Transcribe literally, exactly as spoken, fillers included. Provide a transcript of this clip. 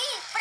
aquí.